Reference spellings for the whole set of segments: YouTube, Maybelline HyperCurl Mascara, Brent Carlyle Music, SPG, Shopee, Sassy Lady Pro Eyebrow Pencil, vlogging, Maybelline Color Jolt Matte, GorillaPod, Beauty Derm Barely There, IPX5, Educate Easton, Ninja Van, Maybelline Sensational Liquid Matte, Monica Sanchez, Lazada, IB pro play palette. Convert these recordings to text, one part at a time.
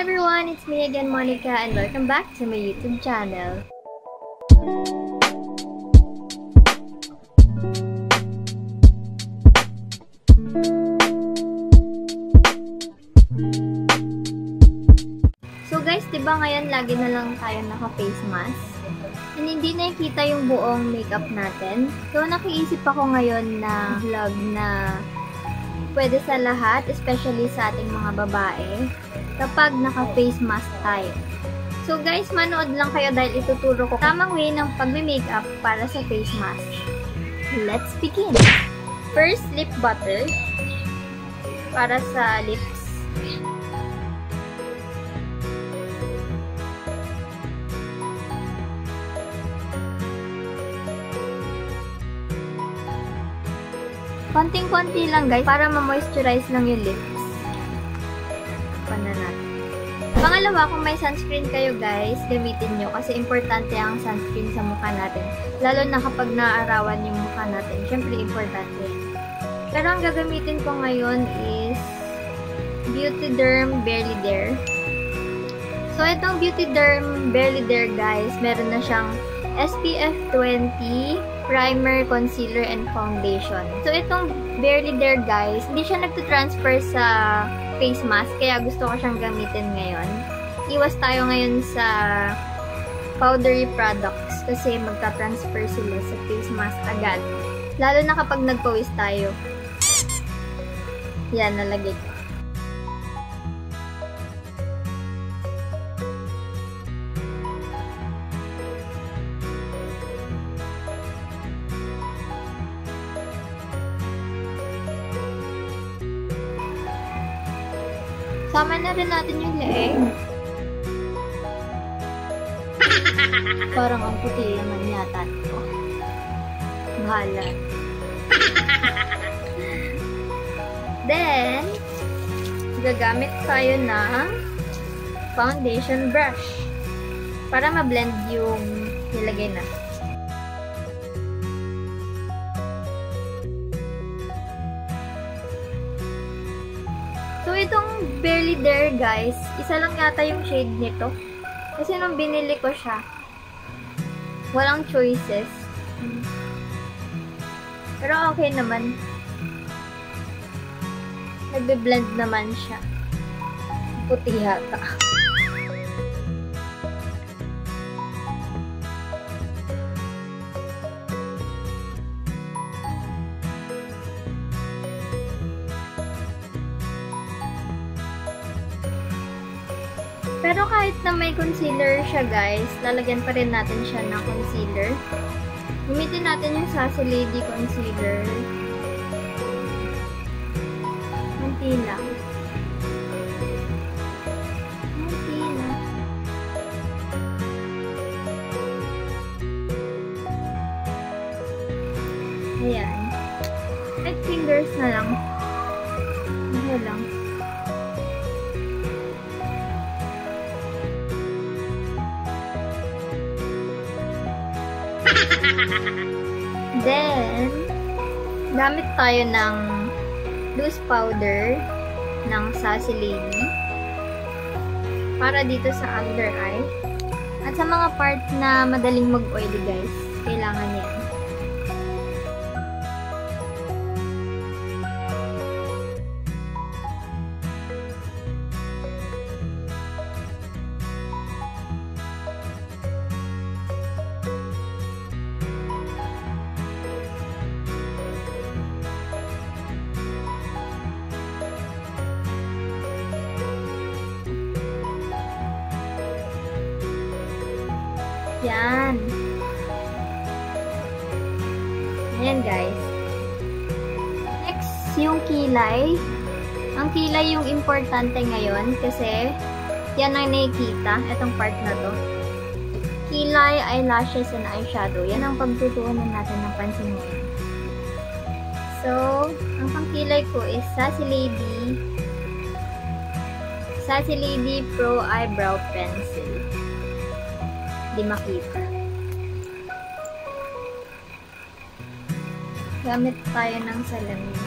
everyone, it's me again, Monica, and welcome back to my YouTube channel. So guys, diba ngayon lagi na lang tayo naka-face mask? And hindi nakikita yung buong makeup natin. So nakiisip ako ngayon na vlog na pwede sa lahat, especially sa ating mga babae, kapag naka-face mask tayo. So guys, manood lang kayo dahil ituturo ko tamang way ng pagme-makeup para sa face mask. Let's begin! First, lip butter para sa lips. Konting-konti lang guys, para ma-moisturize lang yung lips. Pananat. Pangalawa, kung may sunscreen kayo guys, gamitin nyo. Kasi importante ang sunscreen sa mukha natin. Lalo na kapag naaarawan yung mukha natin. Siyempre, importante. Pero ang gagamitin ko ngayon is Beauty Derm Barely There. So, itong Beauty Derm Barely There guys, meron na siyang SPF 20, primer, concealer, and foundation. So, itong Barely There guys, hindi siya nagtutransfer sa face mask, kaya gusto ko siyang gamitin ngayon. Iwas tayo ngayon sa powdery products kasi magta-transfer sila sa face mask agad. Lalo na kapag nagpawis tayo. Yan, nalagay ko. Sama na rin natin yung leeg. Parang ang puti naman yata ito. Bahala. Then, gagamit tayo ng foundation brush para ma-blend yung nilagay na. So, itong Barely There guys, isa lang yata yung shade nito. Kasi nung binili ko siya, walang choices. Pero okay naman. Nagbe-blend naman siya. Puti yata. Pero kahit na may concealer siya guys, lalagyan pa rin natin siya ng concealer. Gamitin natin yung Sassy Lady Concealer. Munti lang. Munti lang. Ayan. At fingers na lang. Ano lang. Then, gamit tayo ng loose powder ng Sassy Lady para dito sa under eye. At sa mga part na madaling mag-oily guys, kailangan yan. Yan. Ayan guys. Next, yung kilay. Ang kilay yung importante ngayon kasi yan ang nakikita, itong part na to. Kilay, eyelashes, and eyeshadow. Yan ang pagtutuunan natin ng pansin ngayon. So, ang pangkilay ko is Sassy Lady Pro Eyebrow Pencil. Di makita. Gamit tayo ng salamin.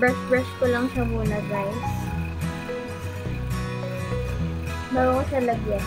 brush ko lang siya muna, guys, bago ko siya lagyan.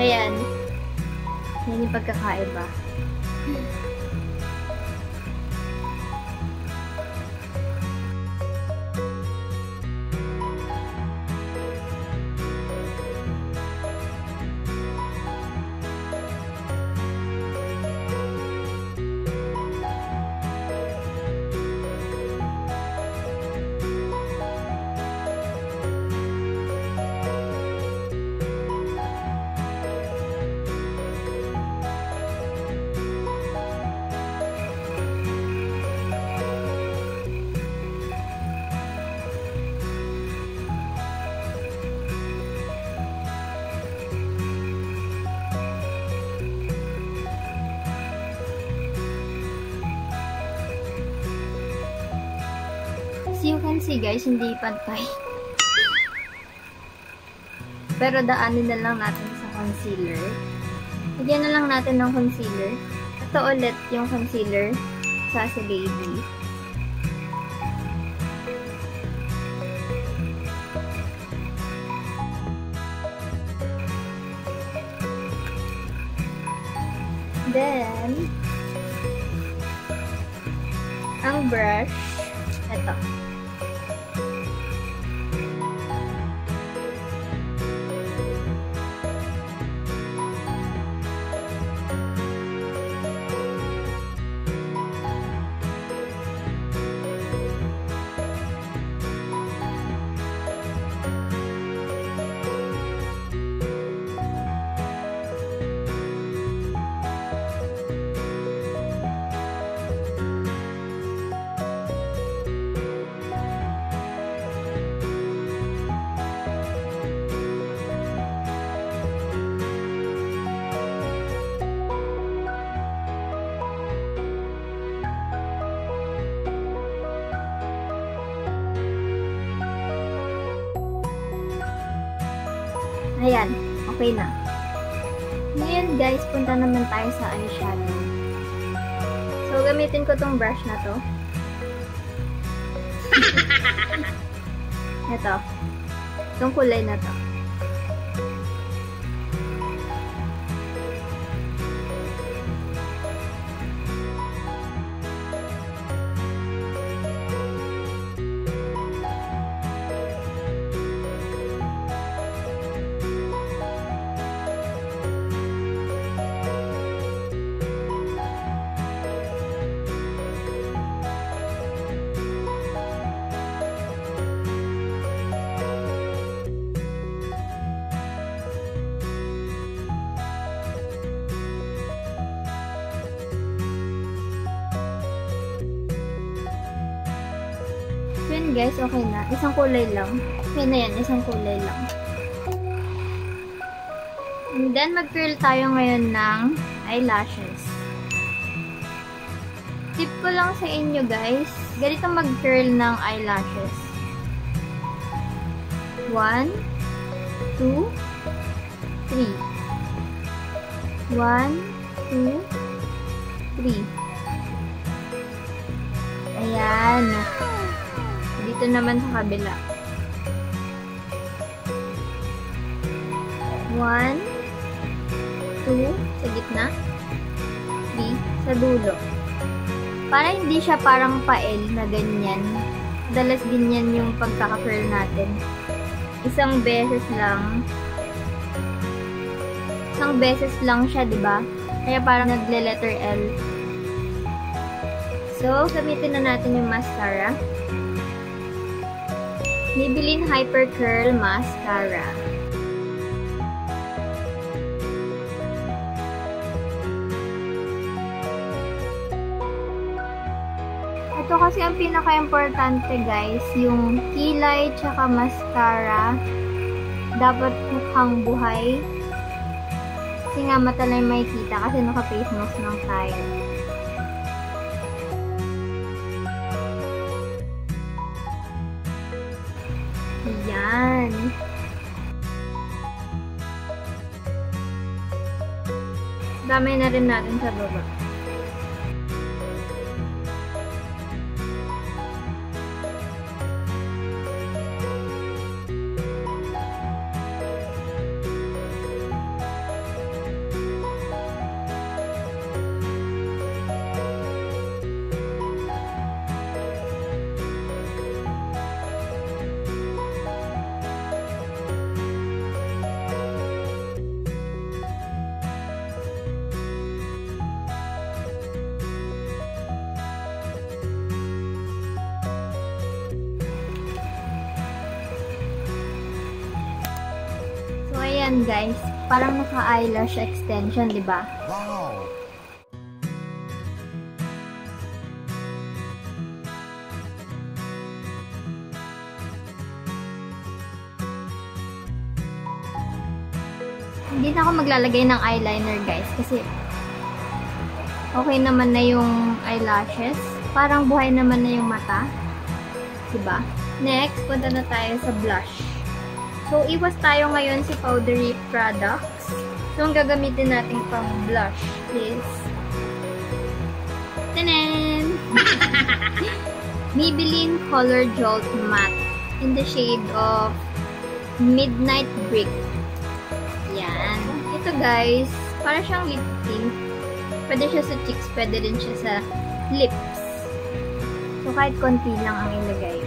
Ayan. Yan yung pagkakaiba. As you can see, guys, hindi pantay. Pero daanin na lang natin sa concealer. Lagyan na lang natin ng concealer. Ito ulit yung concealer, Sassy Lady. Then, ang brush, ito. Ayan, okay na. Ngayon, guys, punta naman tayo sa eyeshadow. So, gamitin ko tong brush na to. Ito. Itong kulay na to. Guys, okay na. Isang kulay lang. Okay na yan. Isang kulay lang. And then, mag-curl tayo ngayon ng eyelashes. Tip ko lang sa inyo, guys. Ganito mag-curl ng eyelashes. 1, 2, 3. 1, 2, 3. Ayan. Dito naman sa kabila. 1 2 sa gitna, 3 sa dulo. Para hindi siya parang pael na ganyan, dalas din yan yung pagkaka-curl natin. Isang beses lang siya, diba? Kaya parang nagle-letter L. So, gamitin na natin yung mascara. Maybelline HyperCurl Mascara. Ito kasi ang pinaka-importante, guys, yung kilay tsaka mascara. Dapat mukhang buhay. Kasi nga mata lang makikita kasi naka-face mask lang tayo. Ayan. Dami na rin natin sa baba. Guys, parang naka-eyelash extension, di ba? Wow. Hindi na ako maglalagay ng eyeliner, guys, kasi okay naman na yung eyelashes. Parang buhay naman na yung mata, di ba? Next, punta na tayo sa blush. So, iwas tayo ngayon si powdery products. So, ang gagamitin natin pang blush is tanan! Maybelline Color Jolt Matte in the shade of Midnight Brick. Yan. Ito, guys, para siyang lip tint. Pwede siya sa cheeks, pwede rin siya sa lips. So, kahit konti lang ang ilagay.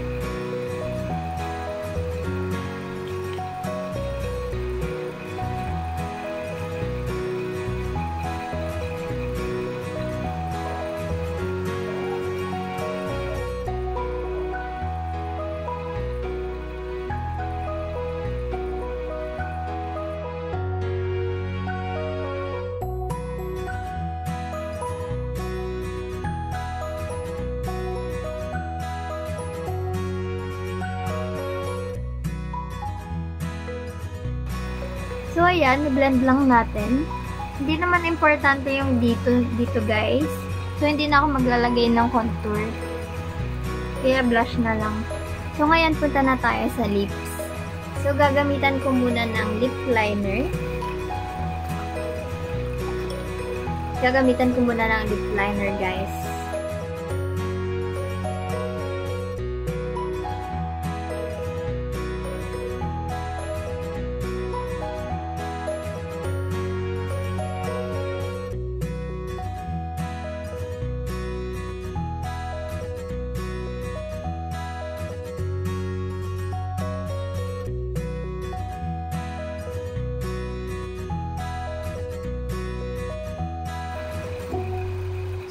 So, ayan, i-blend lang natin. Hindi naman importante yung dito, guys. So, hindi na ako maglalagay ng contour. Kaya, blush na lang. So, ngayon, punta na tayo sa lips. So, gagamitan ko muna ng lip liner. Guys.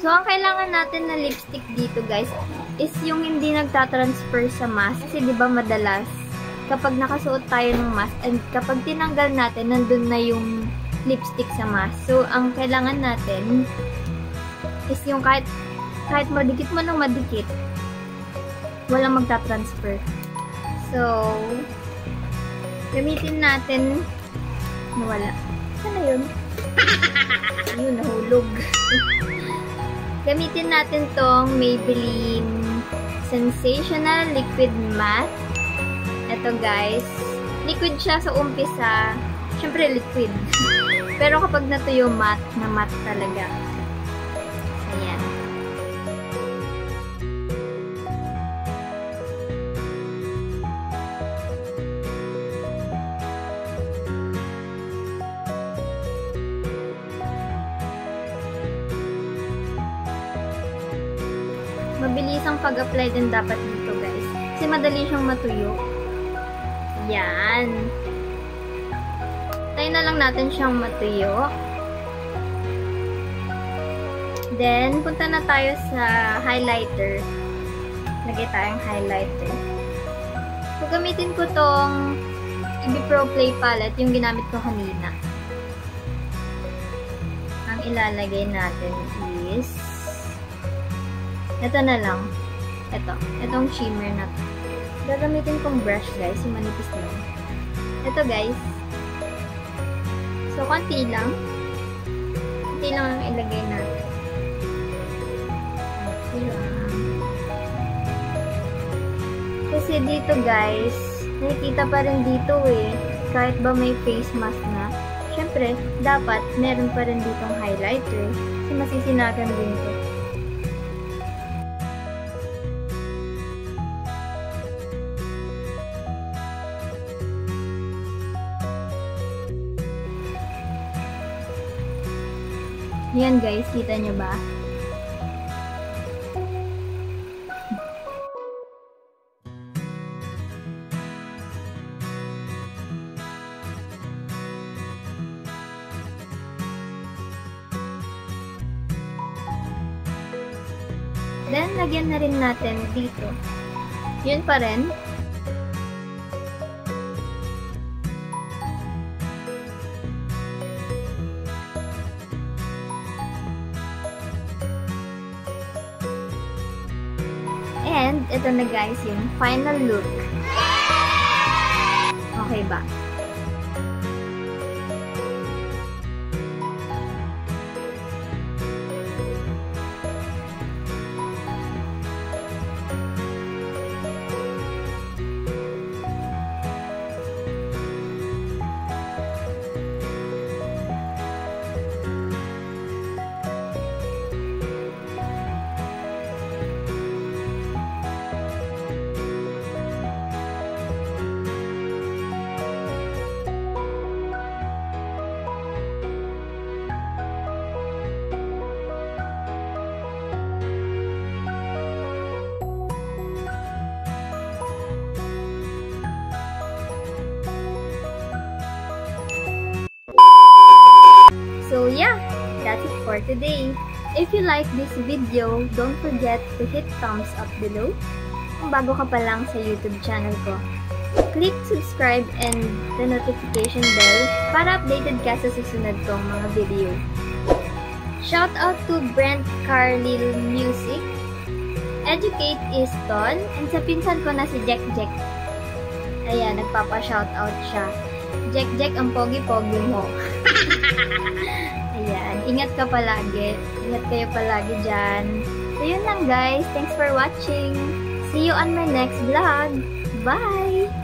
So, ang kailangan natin na lipstick dito, guys, is yung hindi nagtatransfer sa mask. Kasi, di ba, madalas, kapag nakasuot tayo ng mask, and kapag tinanggal natin, nandun na yung lipstick sa mask. So, ang kailangan natin is yung kahit madikit mo nang madikit, walang magtatransfer. So, gamitin natin, nawala. Saan na yun? Ayun, nahulog. Gamitin natin tong Maybelline Sensational Liquid Matte. Ito, guys. Liquid siya sa umpisa. Siyempre, liquid. Pero kapag natuyo, matte na matte talaga. Ayan. Mabilis ang pag-apply din dapat dito, guys. Kasi madali siyang matuyo. Yan. Tayo na lang natin siyang matuyo. Then, punta na tayo sa highlighter. Lagay tayong highlighter. So, gamitin ko tong IB Pro Play palette, yung ginamit ko kanina. Ang ilalagay natin is ito na lang. Ito. Itong shimmer na to. Gagamitin kong brush, guys. Yung manipis lang. Ito, guys. So, konti lang. Konti lang ang ilagay natin. Konti lang. Kasi dito, guys, nakikita pa rin dito, eh. Kahit ba may face mask na, syempre, dapat meron pa rin ditong highlighter. Kasi masisinagan din ito. Ayan guys, kita nyo ba? Then, lagyan na rin natin dito. Yun pa rin. And, ito na guys, yung final look. Okay ba? So yeah, that's it for today. If you like this video, don't forget to hit thumbs up below. Kung bago ka pa lang sa YouTube channel ko, click subscribe and the notification bell para updated ka sa susunod kong mga video. Shout out to Brent Carlyle Music, Educate Easton, and sa pinsan ko na si Jack Jack. Ayan, nagpapa-shout out siya. Jack Jack, ang pogi-pogi mo. Ayan, ingat ka palagi. Ingat kayo palagi dyan. So yun lang guys, thanks for watching. See you on my next vlog. Bye!